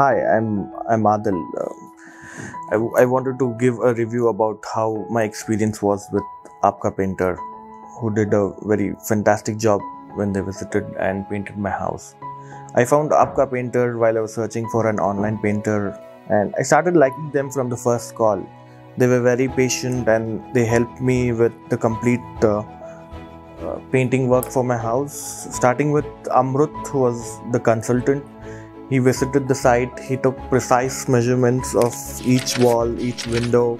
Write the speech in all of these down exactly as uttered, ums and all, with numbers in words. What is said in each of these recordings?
Hi, I'm I'm Adil. Uh, I, I wanted to give a review about how my experience was with AapkaPainter, who did a very fantastic job when they visited and painted my house. I found AapkaPainter while I was searching for an online painter, and I started liking them from the first call. They were very patient and they helped me with the complete uh, uh, painting work for my house, starting with Amrut, who was the consultant. He visited the site, he took precise measurements of each wall, each window,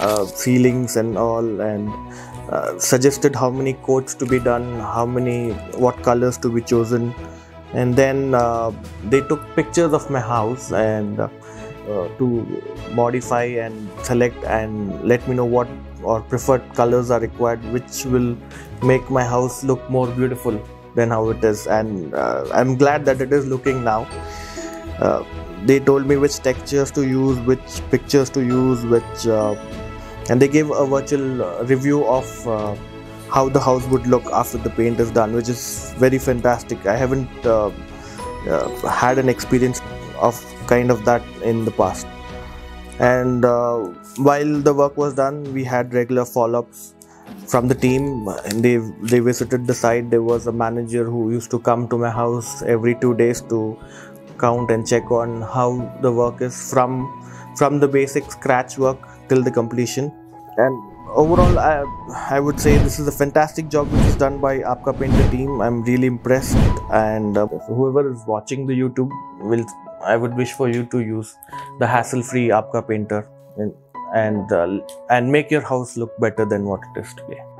uh, ceilings and all, and uh, suggested how many coats to be done, how many, what colors to be chosen. And then uh, they took pictures of my house and uh, to modify and select and let me know what or preferred colors are required, which will make my house look more beautiful than how it is, and uh, I'm glad that it is looking now. Uh, they told me which textures to use, which pictures to use, which uh, and they gave a virtual review of uh, how the house would look after the paint is done, which is very fantastic. I haven't uh, uh, had an experience of kind of that in the past. And uh, while the work was done, we had regular follow-ups from the team, and they they visited the site. There was a manager who used to come to my house every two days to count and check on how the work is from from the basic scratch work till the completion. And overall, I, I would say this is a fantastic job which is done by AapkaPainter team. I'm really impressed, and uh, whoever is watching the YouTube, will I would wish for you to use the hassle-free AapkaPainter and and uh, and make your house look better than what it is today.